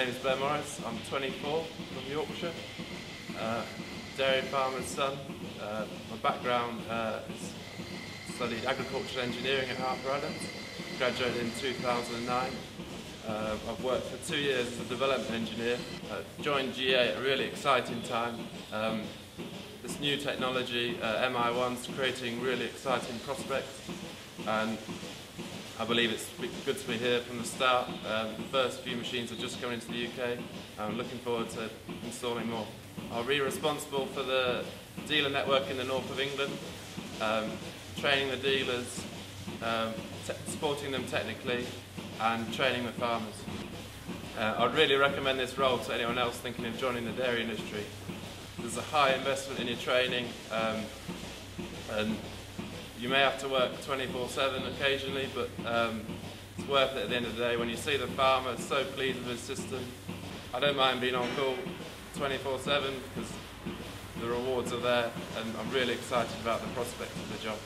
name is Ben Morris. I'm 24, from Yorkshire, dairy farmer's son. My background is studied agricultural engineering at Harper Adams, graduated in 2009. I've worked for 2 years as a development engineer. Joined GA at a really exciting time. This new technology, MI1's creating really exciting prospects, and I believe it's good to be here from the start. The first few machines are just coming into the UK. I'm looking forward to installing more. I'll be responsible for the dealer network in the north of England, training the dealers, supporting them technically, and training the farmers. I'd really recommend this role to anyone else thinking of joining the dairy industry. There's a high investment in your training, and you may have to work 24/7 occasionally, but it's worth it at the end of the day. When you see the farmer so pleased with his system, I don't mind being on call 24/7 because the rewards are there, and I'm really excited about the prospects of the job.